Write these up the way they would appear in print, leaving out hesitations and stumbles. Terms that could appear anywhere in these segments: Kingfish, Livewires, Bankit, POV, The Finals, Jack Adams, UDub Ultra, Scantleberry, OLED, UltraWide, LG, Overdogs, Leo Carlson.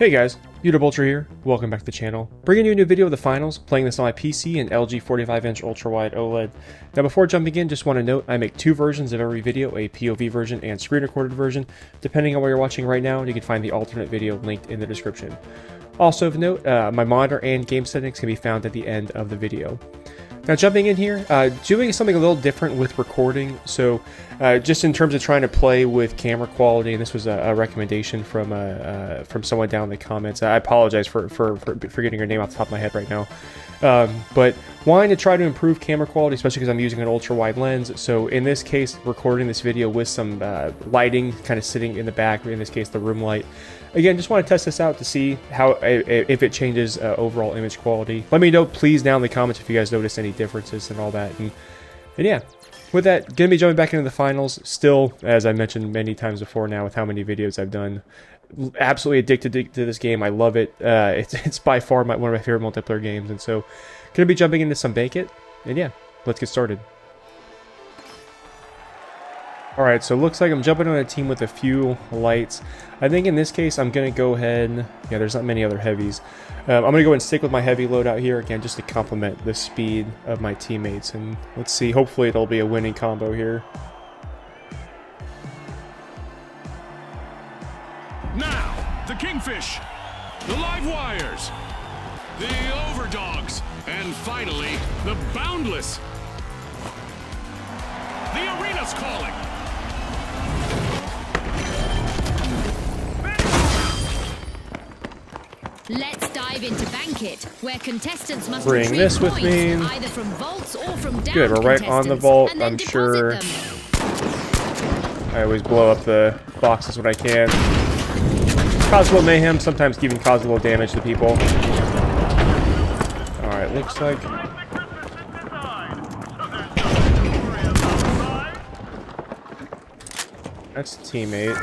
Hey guys, UDub Ultra here, welcome back to the channel. Bringing you a new video of the finals, playing this on my PC and LG 45-inch ultra-wide OLED. Now before jumping in, just want to note I make two versions of every video, a POV version and screen-recorded version, depending on what you're watching right now, and you can find the alternate video linked in the description. Also of note, my monitor and game settings can be found at the end of the video. Now jumping in here, doing something a little different with recording, so just in terms of trying to play with camera quality, and this was a recommendation from someone down in the comments. I apologize for getting her name off the top of my head right now, but wanting to try to improve camera quality, especially because I'm using an ultra-wide lens, so in this case, recording this video with some lighting kind of sitting in the back, in this case the room light. Again, just want to test this out to see how if it changes overall image quality. Let me know please down in the comments if you guys notice any differences and all that. And yeah, with that, gonna be jumping back into the finals. Still, as I mentioned many times before now, with how many videos I've done, absolutely addicted to this game. I love it. It's by far one of my favorite multiplayer games. And so, gonna be jumping into some Bankit. And yeah, let's get started. Alright, so it looks like I'm jumping on a team with a few lights. I think in this case, I'm going to go ahead... Yeah, there's not many other heavies. I'm going to go ahead and stick with my heavy loadout here, again, just to complement the speed of my teammates. And let's see, hopefully it'll be a winning combo here. Now, the Kingfish, the Livewires, the Overdogs, and finally, the Boundless. The arena's calling. Let's dive into Bankit, where contestants must bring this with points, me. Either from vaults or from down. Good, we're right on the vault, I'm sure. Them. I always blow up the boxes when I can. Cause a little mayhem, sometimes even cause a little damage to people. Alright, looks like... That's a teammate.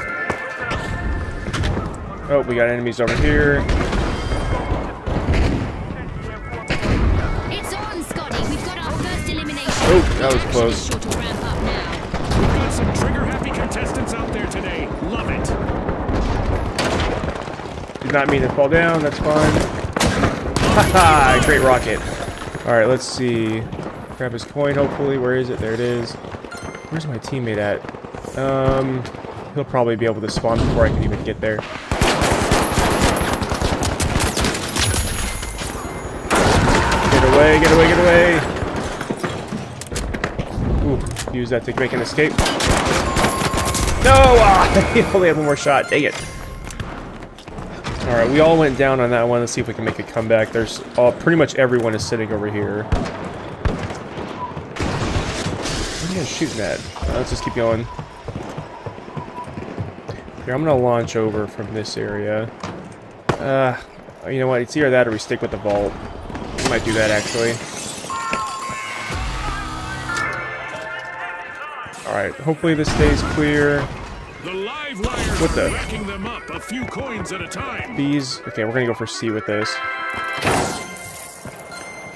Oh, we got enemies over here. Oh, that was close. We've got some trigger-happy contestants out there today. Love it. Did not mean to fall down. That's fine. Haha! Great rocket. All right, let's see. Grab his coin. Hopefully, where is it? There it is. Where's my teammate at? He'll probably be able to spawn before I can even get there. Get away! Get away! Get away! Use that to make an escape. No! I only have one more shot. Dang it. Alright, we all went down on that one. Let's see if we can make a comeback. There's pretty much everyone is sitting over here. What are you guys shooting at? Let's just keep going. Here, I'm going to launch over from this area. You know what? It's either that or we stick with the vault. We might do that, actually. Alright, hopefully this stays clear. The live wires what the? Racking them up a few coins at a time. Bees. Okay, we're going to go for C with this.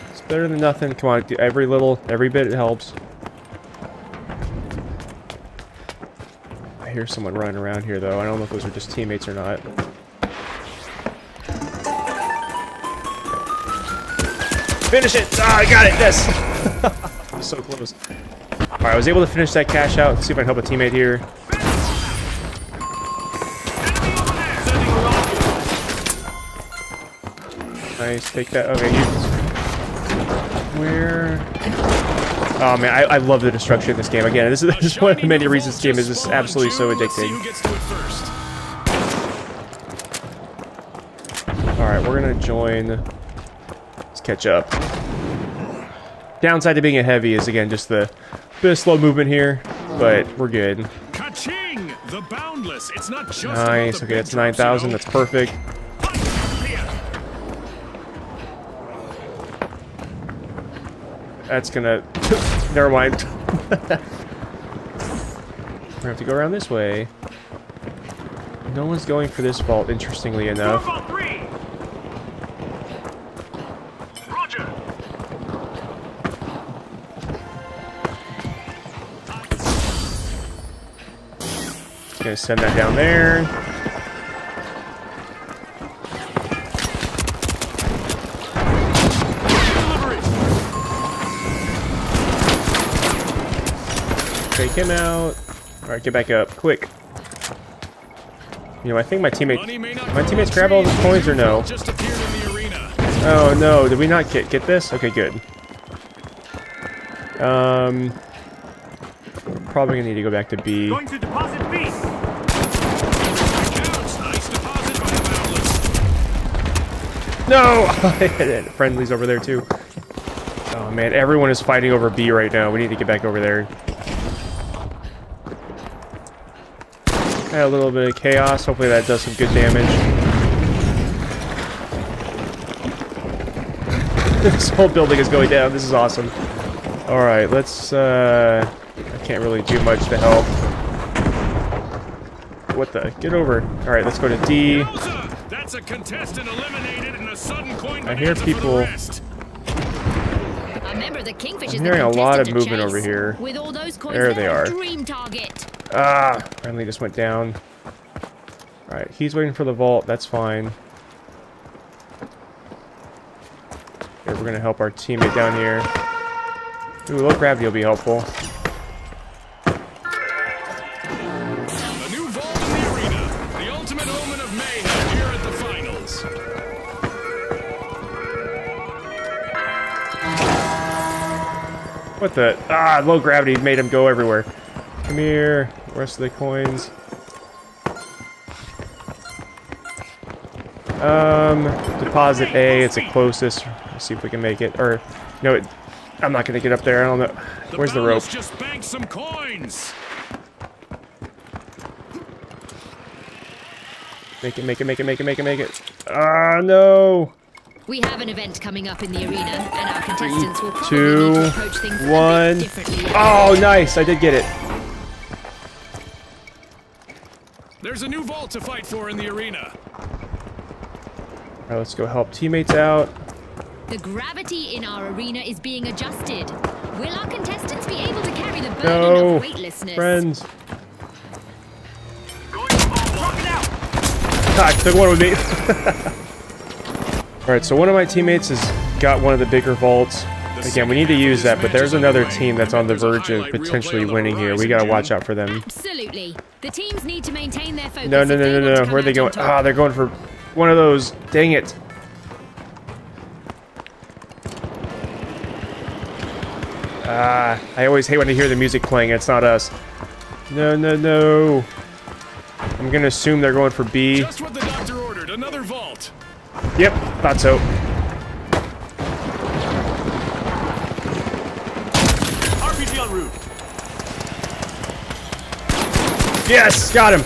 It's better than nothing. Come on, every bit helps. I hear someone running around here, though. I don't know if those are just teammates or not. Finish it! Ah, I got it! Yes! I was so close. Alright, I was able to finish that cash out. Let's see if I can help a teammate here. Nice, take that. Okay, you. Where? Oh man, I love the destruction in this game. Again, this is one of the many reasons this game is just absolutely so addicting. Alright, we're gonna join. Let's catch up. Downside to being a heavy is, again, just the bit of slow movement here, but we're good. Ka-ching! The Boundless. It's not just nice. Okay, that's 9,000. That's perfect. That's gonna... Never mind. We're gonna have to go around this way. No one's going for this vault, interestingly enough. Gonna send that down there. Take him out. Alright, get back up. Quick. You know, I think my teammates grab all the coins or no? Oh no, did we not get this? Okay, good. We're probably gonna need to go back to B. Going to deposit B. No! I hit it. Friendly's over there too. Oh man, everyone is fighting over B right now. We need to get back over there. Had a little bit of chaos. Hopefully that does some good damage. This whole building is going down. This is awesome. Alright, let's... I can't really do much to help. What the? Get over. Alright, let's go to D. That's a contestant eliminated and a sudden coin. I hear people... I'm hearing a lot of movement over here. There they are. Ah, friendly just went down. Alright, he's waiting for the vault. That's fine. Here, we're gonna help our teammate down here. Ooh, low gravity will be helpful. A new vault in the arena. The ultimate omen of mayhem here at the finals. What the? Ah, low gravity made him go everywhere. Come here. Rest of the coins. Deposit A. It's the closest. Let's see if we can make it. Or no, I'm not gonna get up there. I don't know. Where's the rope? Just bank some coins. Make it! Make it! Make it! Make it! Make it! Make it! Ah no! We have an event coming up in the arena, and our contestants will probably need to approach things a bit differently. Oh, nice! I did get it. There's a new vault to fight for in the arena. Alright, let's go help teammates out. The gravity in our arena is being adjusted. Will our contestants be able to carry the burden of weightlessness? Friends. Ah, I took one with me. Alright, so one of my teammates has got one of the bigger vaults. Again, we need to use that, but there's another team that's on the verge of potentially winning here. We gotta watch out for them. Absolutely. The teams need to maintain their focus. No, no, no, no, no. Where are they going? Ah, they're going for one of those. Dang it. Ah, I always hate when I hear the music playing. It's not us. No, no, no. I'm gonna assume they're going for B. Just what the doctor ordered. Another vault. Yep, thought so. Yes! Got him!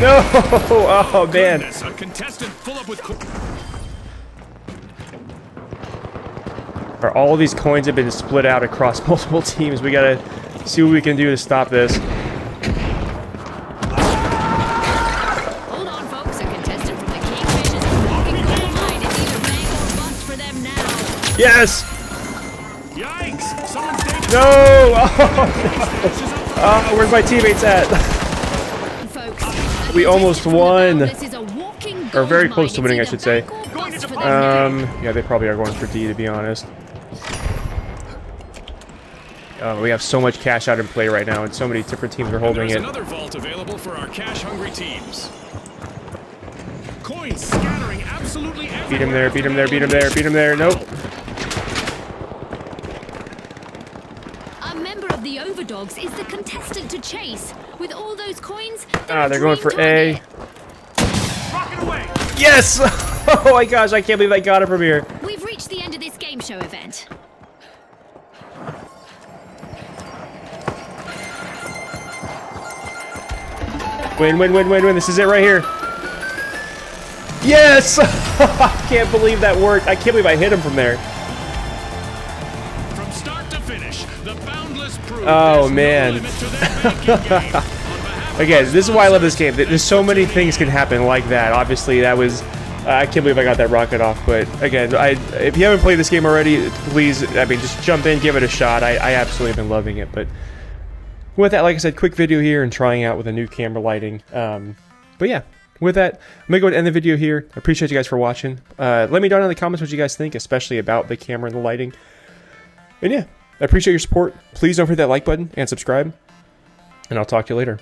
No! Oh, man. Goodness, a contestant full up with all these coins have been split out across multiple teams. We gotta see what we can do to stop this. Hold on, folks. A contestant from the Kingfish is a walking gold mine. It's either bang or bust for them now. Yes! Yikes! Someone's taking no! Where's my teammates at? We almost won. Or very close to winning, I should say. Yeah, they probably are going for D, to be honest. We have so much cash out in play right now, and so many different teams are holding it. Another vault available for our cash-hungry teams. Coins scattering absolutely everywhere. Beat him there! Beat him there! Beat him there! Beat him there! Nope. The Overdogs is the contestant to chase. With all those coins, they're going for A. Rocket away. Yes! Oh my gosh, I can't believe I got it from here. We've reached the end of this game show event. Win, win, win, win, win. This is it right here. Yes! I can't believe that worked. I can't believe I hit him from there. Oh man. Okay, this is why I love this game. There's so many things can happen like that. Obviously, that was... I can't believe I got that rocket off, but again, if you haven't played this game already, please, I mean, just jump in, give it a shot. I absolutely have been loving it, but... With that, like I said, quick video here and trying out with a new camera lighting. But yeah. with that, I'm going to go ahead and end the video here. I appreciate you guys for watching. Let me know down in the comments what you guys think, especially about the camera and the lighting. And yeah, I appreciate your support. Please don't forget that like button and subscribe. And I'll talk to you later.